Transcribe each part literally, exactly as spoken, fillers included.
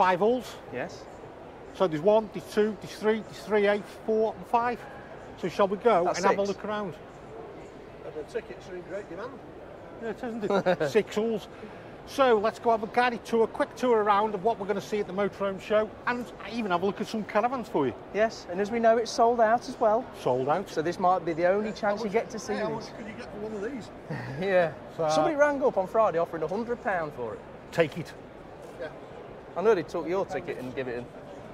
five hulls. Yes. So there's one, there's two, there's three, there's three, eight, four, and five. So shall we go That's and six. have a look around? And the tickets are in great demand. Yeah, it isn't it? Six hulls. So let's go have a guided tour, quick tour around of what we're going to see at the Motorhome Show, and even have a look at some caravans for you. Yes, and as we know, it's sold out as well. Sold out. So this might be the only yeah, chance much, you get to see hey, how much could you get for one of these? Yeah. So, somebody rang up on Friday offering a hundred pounds for it. Take it. Yeah. I know they took your ticket and give it in.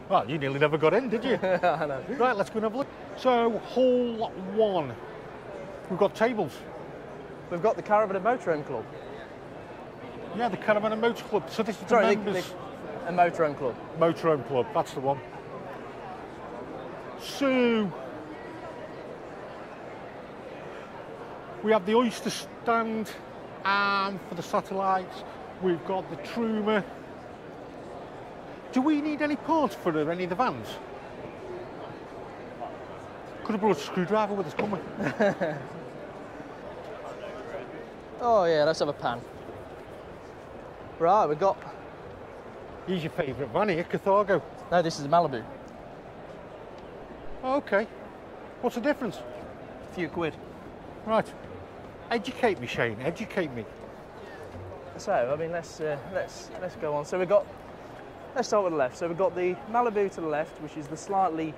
Well, you nearly never got in, did you? I know. Right, let's go and have a look. So, hall one. We've got tables. We've got the Caravan and Motorhome Club. Yeah, the Caravan and Motor Club. So this is Sorry, the members... The, the, a Motorhome Club. Motorhome Club, that's the one. So... we have the Oyster stand, and for the satellites, we've got the Truma. Do we need any parts for any of the vans? Could have brought a screwdriver with us, couldn't we? Oh yeah, let's have a pan. Right, we've got... Here's your favourite van here, Carthago. No, this is a Malibu. Oh, OK. What's the difference? A few quid. Right. Educate me, Shane, educate me. So, I mean, let's, uh, let's, let's go on. So we've got... Let's start with the left. So we've got the Malibu to the left, which is the slightly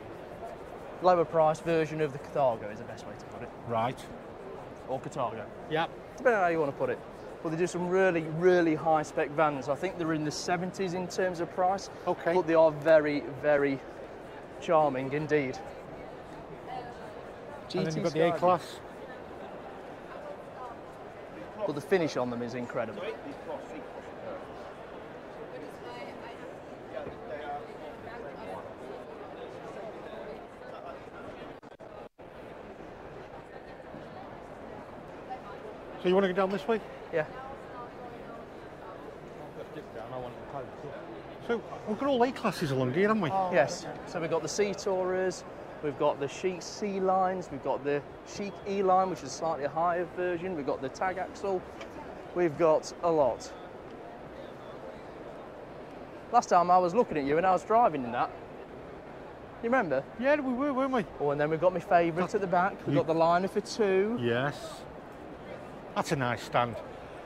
lower-priced version of the Carthago, is the best way to put it. Right. Or Carthago. Yeah. Depending on how you want to put it. Well, they do some really, really high-spec vans. I think they're in the seventies in terms of price. Okay. But they are very, very charming indeed. And then you've got the A-Class. Well, the finish on them is incredible. So you want to go down this way? Yeah. So we've got all A-classes along here, haven't we? Oh, yes. So we've got the C-Tourers, we've got the chic C-Lines, we've got the chic E-Line, which is a slightly higher version, we've got the tag axle, we've got a lot. Last time I was looking at you and I was driving in that. You remember? Yeah, we were, weren't we? Oh, and then we've got my favourite at the back. We've you... got the liner for two. Yes. That's a nice stand.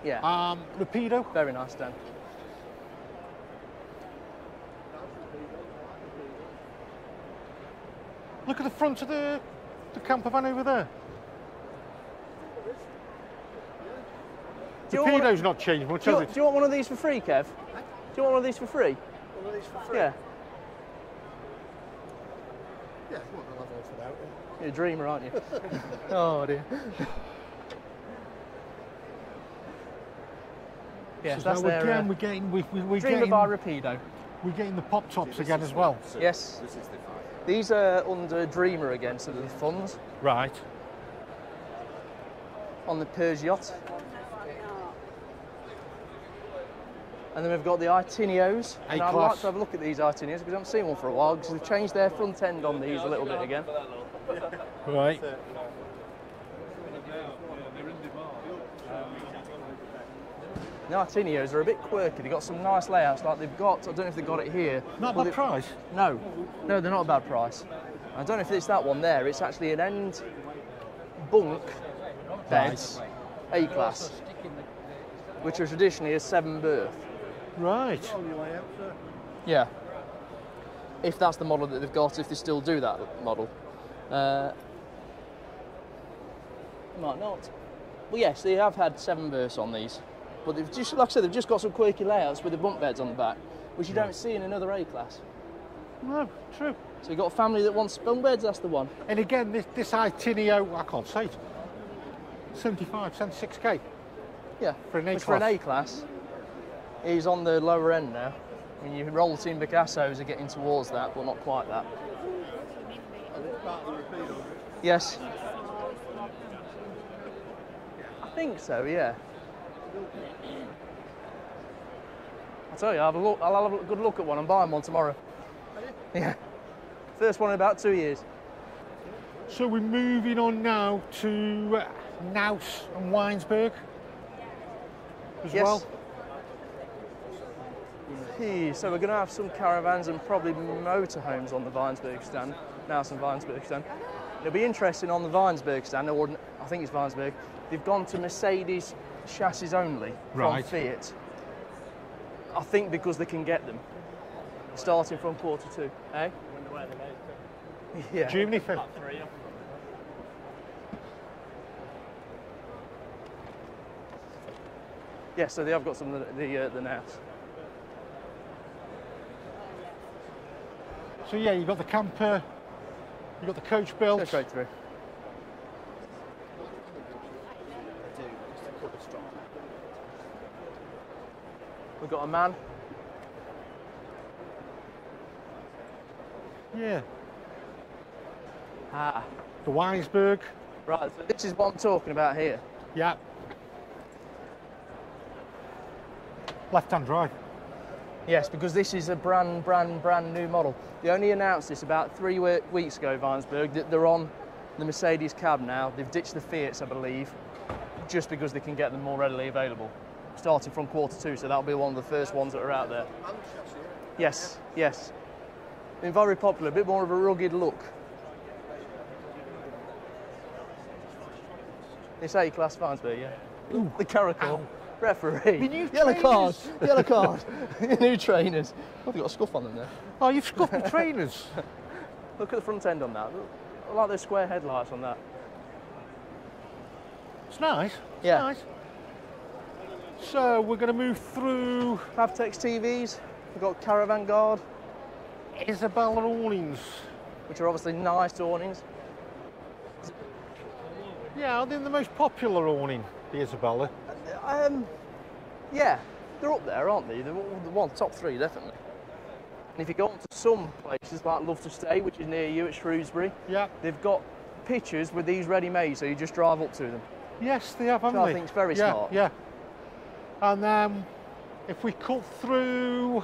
Yeah. Um, Rapido. Very nice stand. Look at the front of the, the camper van over there. Do Rapido's to, not changed much, has it? Do you want one of these for free, Kev? Do you want one of these for free? One of these for free? Yeah. Yeah, if you want the level for that. You're a dreamer, aren't you? Oh, dear. Yes, so that's their, again, uh, we're getting, we, we, we're Dreamer getting, by Rapido. We're getting the pop tops See, again as well. So yes. This is the These are under Dreamer again, so the funds. Right. On the Peugeot. And then we've got the Itineos. And I'd like to have a look at these Itineos because I haven't seen one for a while because they've changed their front end on these a little bit again. Right. The Itineos are a bit quirky. They've got some nice layouts like they've got, I don't know if they've got it here. Not a bad they, price? No, no, they're not a bad price. I don't know if it's that one there, it's actually an end bunk beds, right. A-class, which are traditionally a seven berth. Right. Yeah. If that's the model that they've got, if they still do that model. Uh, might not. Well, yes, they have had seven berths on these. But they've just, like I said, they've just got some quirky layouts with the bunk beds on the back, which you don't see in another A-class. No, true. So you've got a family that wants bunk beds, that's the one. And again, this, this Itineo, I can't say it, seventy-five, seventy-six K. Yeah, for an A-class. For an A-class, he's on the lower end now. I mean, your roll team Picassos are getting towards that, but not quite that. Yes. I think so, yeah. I'll tell you, I'll have, a look, I'll have a good look at one and buy one tomorrow. Yeah. First one in about two years. So we're moving on now to uh, Knaus and Weinsberg as yes. well. P. So we're going to have some caravans and probably motorhomes on the Weinsberg stand, now some Weinsberg stand. It'll be interesting on the Weinsberg stand, or I think it's Weinsberg, they've gone to Mercedes chassis only right. from Fiat. I think because they can get them, starting from quarter two, eh? I wonder where they go. Yeah. Germany for three. Yeah, so they have got some of the, the, uh, the Knaus. So yeah, you've got the camper, you've got the coach built. Go straight through. We've got a man. Yeah. Ah. The Weinsberg. Right, so this is what I'm talking about here. Yeah. Left-hand drive. Yes, because this is a brand, brand, brand new model. They only announced this about three weeks ago, Weinsberg, that they're on the Mercedes cab now. They've ditched the Fiats, I believe, just because they can get them more readily available. Starting from quarter two, so that'll be one of the first ones that are out there. Yes, yes. Been very popular, a bit more of a rugged look. It's A-class Weinsberg, yeah. Ooh. The Caracal. Ow. Referee. The new yellow card. Yellow card. New trainers. Oh, they've got a scuff on them there. Oh, you've scuffed the trainers. Look at the front end on that. Look, I like those square headlights on that. It's nice. It's yeah. nice. So we're going to move through... Avtex T Vs. We've got Caravan Guard. Isabella awnings. Which are obviously nice awnings. Yeah, I think the most popular awning, the Isabella. Um, yeah, they're up there, aren't they? They're the one, top three, definitely. And if you go on to some places like Love to Stay, which is near you at Shrewsbury, yeah, they've got pictures with these ready-made, so you just drive up to them. Yes, they have, haven't they? I think it's very yeah, smart. Yeah. And um, if we cut through,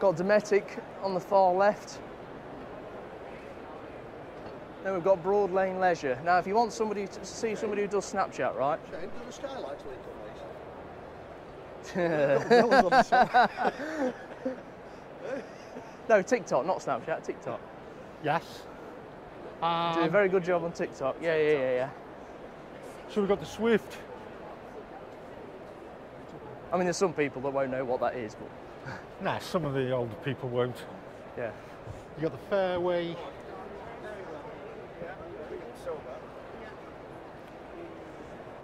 got Dometic on the far left. Then we've got Broad Lane Leisure. Now, if you want somebody to see somebody who does Snapchat, right? Shane, do the skylights when you No, TikTok, not Snapchat, TikTok. Yes. Um, do a very good job on TikTok. Yeah, TikTok. yeah, yeah, yeah. So we've got the Swift. I mean, there's some people that won't know what that is, but. Nah, some of the older people won't. Yeah. You've got the Fairway.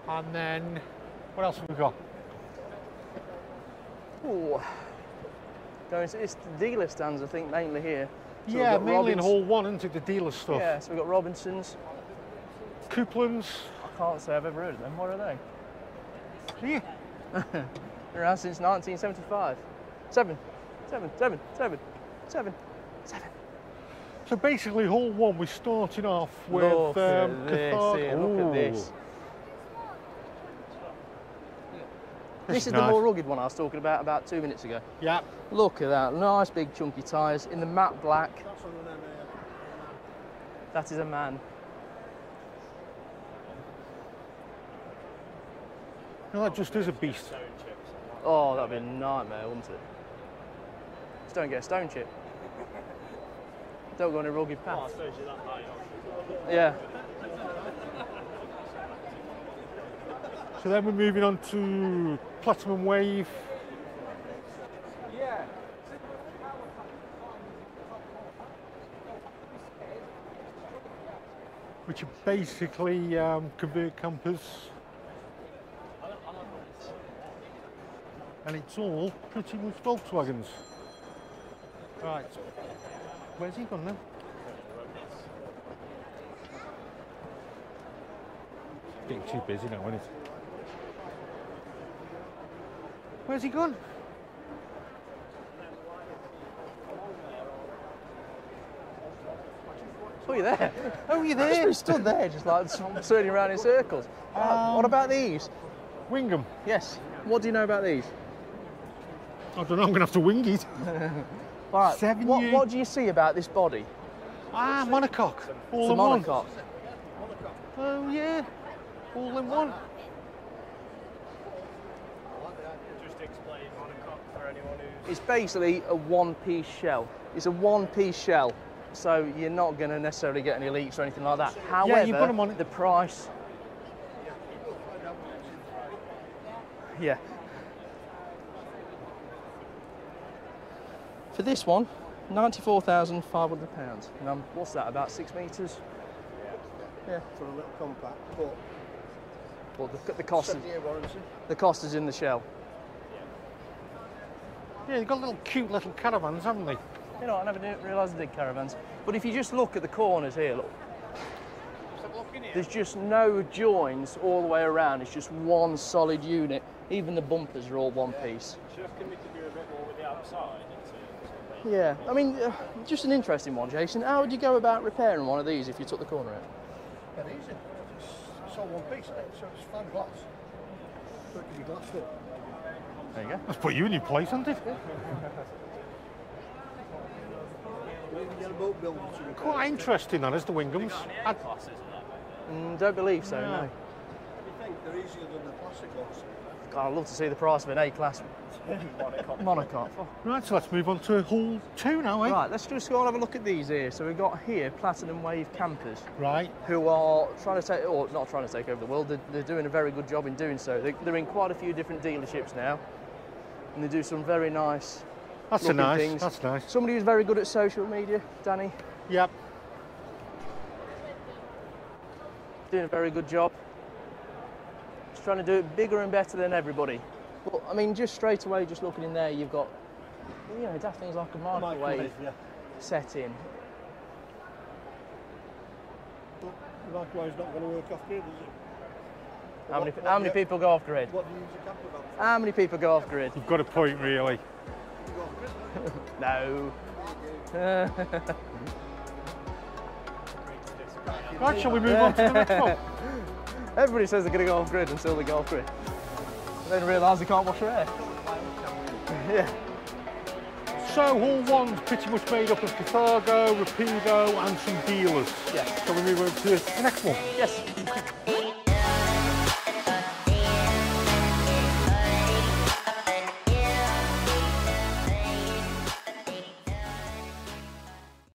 And then, what else have we got? Oh, it's the dealer stands, I think, mainly here. So yeah, mainly Robins in Hall One, isn't it? The dealer stuff. Yeah, so we've got Robinson's, Couplin's. I can't say I've ever heard of them. What are they? Yeah. They're around since nineteen seventy-five. Seven, seven, seven, seven, seven, seven. So basically, Hall One, we're starting off with look at um, this, here, look at this. This is nice. The more rugged one I was talking about about two minutes ago. Yeah. Look at that, nice big chunky tyres in the matte black. That's one of them, yeah. That is a man. No, that just is a beast. Oh, that'd be a nightmare, wouldn't it? Just don't get a stone chip. Don't go on a rugged path. Oh, I suppose you're that high, obviously. Yeah. So then we're moving on to Platinum Wave. Yeah. Which are basically um, convert campers. And it's all pretty much Volkswagens. Right. Where's he gone now? It's getting too busy now, isn't it? Where's he gone? Oh, you're there. Oh, you're there. He stood there, just like turning around in circles. Um, uh, what about these? Wingamm. Yes. What do you know about these? I don't know. I'm going to have to wing it. All right. Seven what, what do you see about this body? Ah, monocoque. All in one. Monocoque. Oh, yeah. All in one. Explain It's basically a one-piece shell. It's a one-piece shell, so you're not going to necessarily get any leaks or anything like that. However, yeah, you put them on it. The price... Yeah. For this one, ninety-four thousand five hundred pounds. And I'm, what's that, about six metres? Yeah. For a little compact, but... Well, the, the, cost is, the cost is in the shell. Yeah, they've got little cute little caravans, haven't they? You know, I never realised they did caravans. But if you just look at the corners here, look. Here. There's just no joins all the way around. It's just one solid unit. Even the bumpers are all one yeah. piece. Should have committed you a bit more with the outside. Yeah, I mean, uh, just an interesting one, Jason. How would you go about repairing one of these if you took the corner out? Very easy. It's all one piece, so it's fine glass. So it can be glassed up. There you go. That's put you in your place, isn't it? Quite interesting, that is, the Wingham's. I mm, don't believe so, no. no. You think they're easier than the plastic ones? God, I'd love to see the price of an A-class monocoque. Right, so let's move on to hall two now, eh? Right, let's just go and have a look at these here. So we've got here Platinum Wave campers. Right. Who are trying to take, or not trying to take over the world, they're, they're doing a very good job in doing so. They, they're in quite a few different dealerships now, and they do some very nice That's a nice, things. that's nice. Somebody who's very good at social media, Danny. Yep. Doing a very good job. Trying to do it bigger and better than everybody. But I mean, just straight away, just looking in there, you've got, you know, daft things like a microwave, microwave yeah. set in. Well, the microwave's not going to work off grid, is it? How what, many, what how many people go off grid? What do you use a camper van for? How many people go off grid? You've got a point, really. You go off grid, no. Right, shall we move on to the next one? Everybody says they're going to go off grid until they go off grid. And then realise they can't wash their hair. Yeah. So, hall one's pretty much made up of Carthago, Rapido, and some dealers. Yeah. Shall we move over to the next one? Yes.